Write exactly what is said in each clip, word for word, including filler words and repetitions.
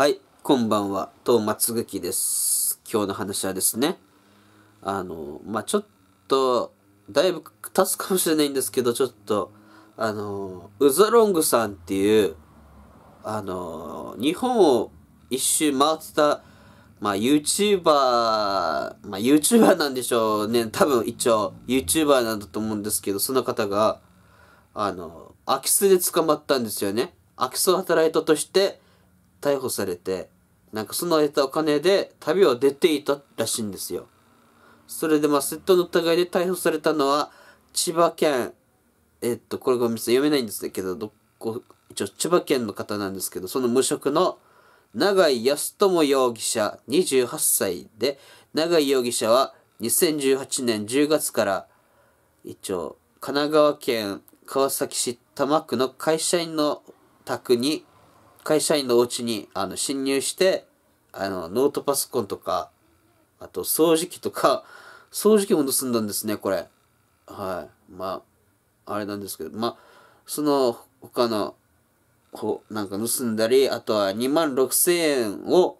はい、こんばんは、東松月です。今日の話はですね、あの、まあ、ちょっと、だいぶ経つかもしれないんですけど、ちょっと、あの、ウザロングさんっていう、あの、日本を一周回ってた、まあ、YouTuber、まあ、YouTuber なんでしょうね。多分一応、YouTuber なんだと思うんですけど、その方が、あの、空き巣で捕まったんですよね。空き巣を働いたとして、逮捕されて、なんかその得たお金で旅を出ていたらしいんですよ。それでまあ窃盗の疑いで逮捕されたのは千葉県、えっとこれごめんなさい読めないんですけど、どこ一応千葉県の方なんですけど、その無職の永井康友容疑者にじゅうはっさいで、永井容疑者はにせんじゅうはちねんじゅうがつから一応神奈川県川崎市多摩区の会社員の宅に会社員のお家にあの侵入して、あの、ノートパソコンとか、あと掃除機とか、掃除機も盗んだんですね、これ。はい。まあ、あれなんですけど、まあ、その他の、ほ、なんか盗んだり、あとはにまんろくせんえんを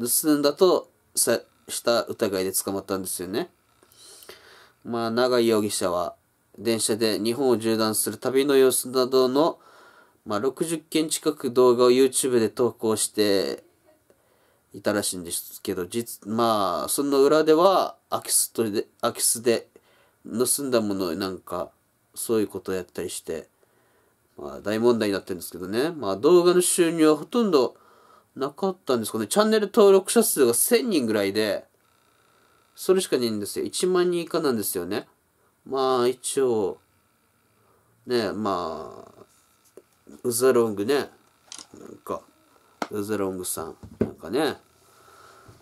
盗んだとさ、した疑いで捕まったんですよね。まあ、永井容疑者は、電車で日本を縦断する旅の様子などの、まあ、ろくじゅっけん近く動画を YouTube で投稿していたらしいんですけど、実まあその裏では空き巣とで空き巣で盗んだものをなんかそういうことをやったりして、まあ、大問題になってるんですけどね。まあ動画の収入はほとんどなかったんですけどね。チャンネル登録者数がせんにんぐらいで、それしかないんですよ。いちまんにん以下なんですよね。まあ一応ね、まあウザロングね、なんかウザロングさんなんかね、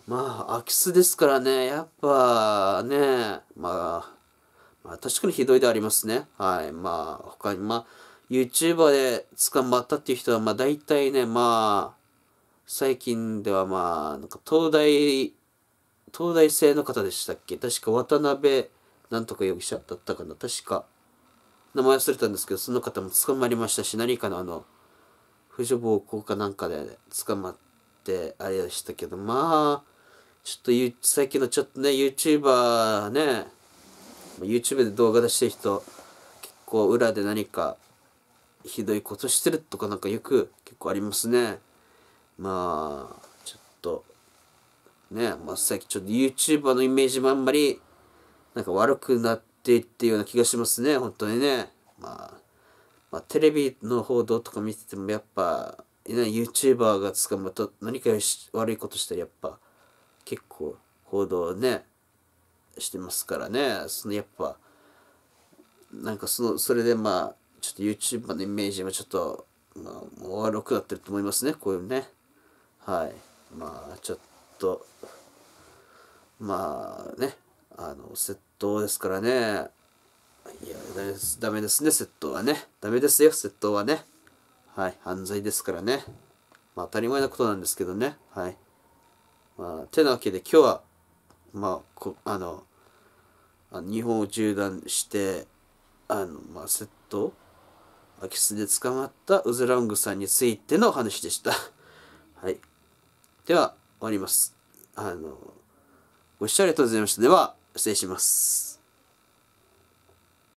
まあ空き巣ですからね、やっぱね、まあ、まあ確かにひどいでありますね。はい。まあ他にまあ YouTuber で捕まったっていう人はまあ大体ね、まあ最近ではまあなんか東大東大生の方でしたっけ、確か渡辺なんとか容疑者だったかな、確か名前忘れたんですけど、その方も捕まりましたし、何かのあの、婦女暴行かなんかで、ね、捕まって、あれでしたけど、まあ、ちょっと、最近のちょっとね、YouTuber ね、YouTube で動画出してる人、結構裏で何か、ひどいことしてるとかなんかよく、結構ありますね。まあ、ちょっと、ね、まあ最近ちょっと YouTuber のイメージもあんまり、なんか悪くなって、ってっていうような気がしますね、本当にね。まあ、まあ、テレビの報道とか見ててもやっぱ、ね、YouTuber が捕まった何か悪いことしたらやっぱ結構報道ねしてますからね。そのやっぱなんかそのそれでまあちょっと YouTuber のイメージはちょっと、まあ、もう悪くなってると思いますね、こういうね。はい。まあちょっとまあね、あの窃盗ですからね。いや、ダメですね、窃盗はね。ダメですよ、窃盗はね。はい、犯罪ですからね。まあ、当たり前なことなんですけどね。はい。まあ、てなわけで今日は、まあ、こあの、あの日本を縦断して、あの、まあ、窃盗、空き巣で捕まったウザロングさんについてのお話でした。はい。では、終わります。あの、ご視聴ありがとうございました。では、失礼します。